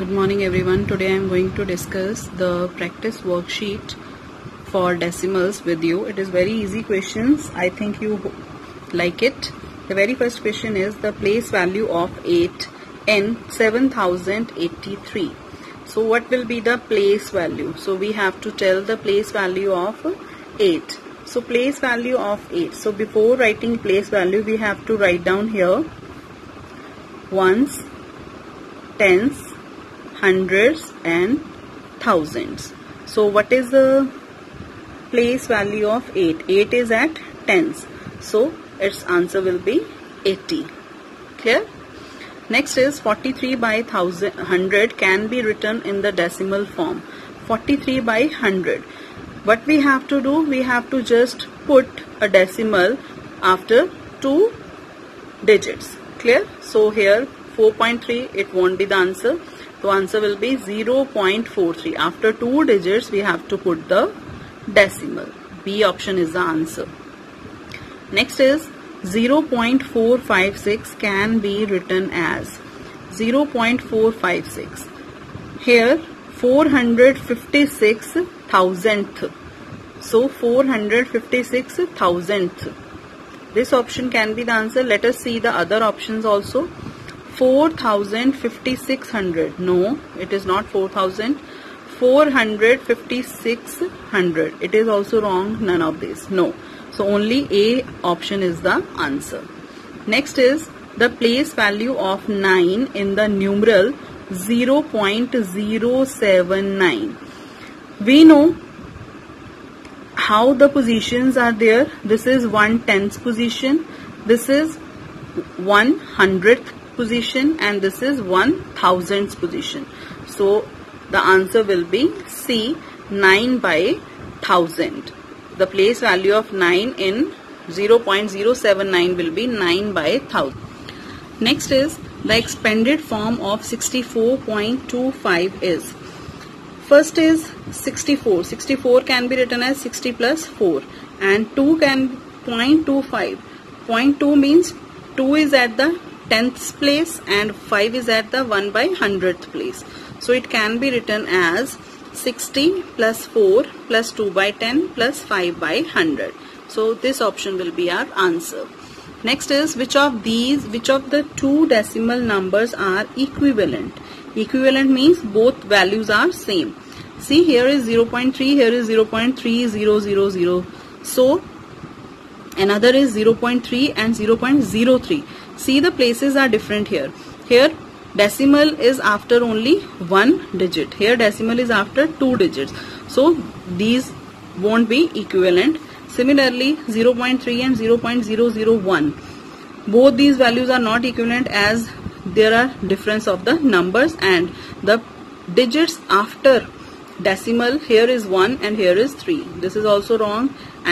Good morning everyone. Today I am going to discuss the practice worksheet for decimals with you. It is very easy questions. I think you like it. The very first question is the place value of 8 in 7083. So what will be the place value? So we have to tell the place value of 8. So place value of 8. So before writing place value we have to write down here ones, tens, hundreds and thousands. So what is the place value of 8? 8 is at tens. So its answer will be 80. Clear? Next is 43 by 100 can be written in the decimal form. 43 by 100. What we have to do? We have to just put a decimal after 2 digits. Clear? So here 4.3, it won't be the answer. So answer will be 0.43. After 2 digits we have to put the decimal. B option is the answer. Next is 0.456 can be written as 0.456. Here 456,000th. So 456,000th. This option can be the answer. Let us see the other options also. 4,5600. No, it is not 4,000. 456,000. It is also wrong. None of these. No. So only A option is the answer. Next is the place value of 9 in the numeral 0.079. We know how the positions are there. This is 1/10th position. This is 1/100th position and this is 1,000th position. So the answer will be C, 9 by 1000. The place value of 9 in 0.079 will be 9 by 1000. Next is the expanded form of 64.25 is. First is 64. 64 can be written as 60 plus 4 and 2 can be 0.25. 0.2 means 2 is at the 10th place and 5 is at the 1 by 100th place. So it can be written as 60 plus 4 plus 2 by 10 plus 5 by 100. So this option will be our answer. Next is which of the two decimal numbers are equivalent? Equivalent means both values are same. See, here is 0.3, here is 0.3000. So another is 0.3 and 0.03. See, the places are different here. Here decimal is after only 1 digit. Here decimal is after 2 digits. So these won't be equivalent. Similarly 0.3 and 0.001. Both these values are not equivalent as there are difference of the numbers and the digits after decimal. Here is 1 and here is 3. This is also wrong.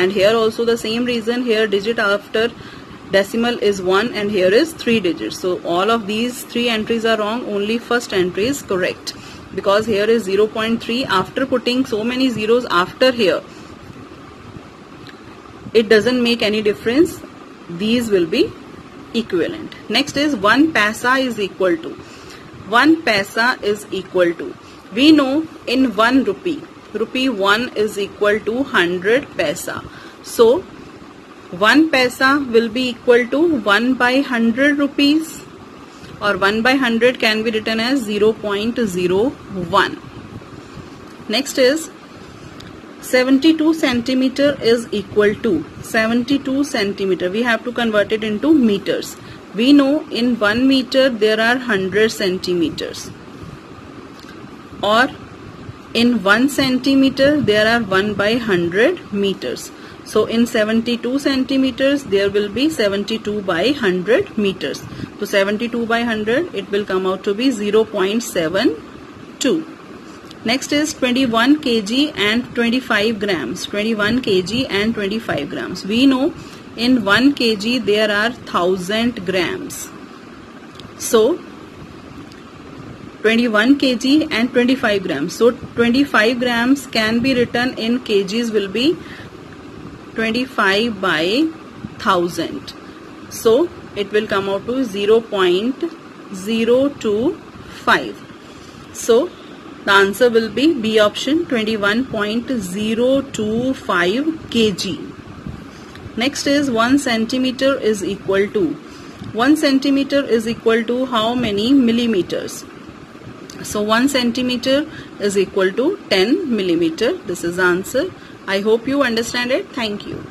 And here also the same reason. Here digit after decimal is 1 and here is 3 digits. So all of these 3 entries are wrong. Only first entry is correct. Because here is 0.3. After putting so many zeros after here, it doesn't make any difference. These will be equivalent. Next is 1 paisa is equal to. 1 paisa is equal to. We know in 1 rupee. Rupee 1 is equal to 100 paisa. So 1 paisa will be equal to 1 by 100 rupees, or 1 by 100 can be written as 0.01. Next is 72 centimeter is equal to 72 centimeter. We have to convert it into meters. We know in 1 meter there are 100 centimeters, or in 1 centimeter there are 1 by 100 meters. So in 72 centimeters there will be 72 by 100 meters. So 72 by 100 it will come out to be 0.72. Next is 21 kg and 25 grams. 21 kg and 25 grams. We know in 1 kg there are 1000 grams. So 21 kg and 25 grams. So 25 grams can be written in kgs will be 25 by 1000. So it will come out to 0.025. So the answer will be B option, 21.025 kg. Next is 1 centimeter is equal to. 1 centimeter is equal to how many millimeters? So 1 centimeter is equal to 10 millimeter. This is the answer. I hope you understand it. Thank you.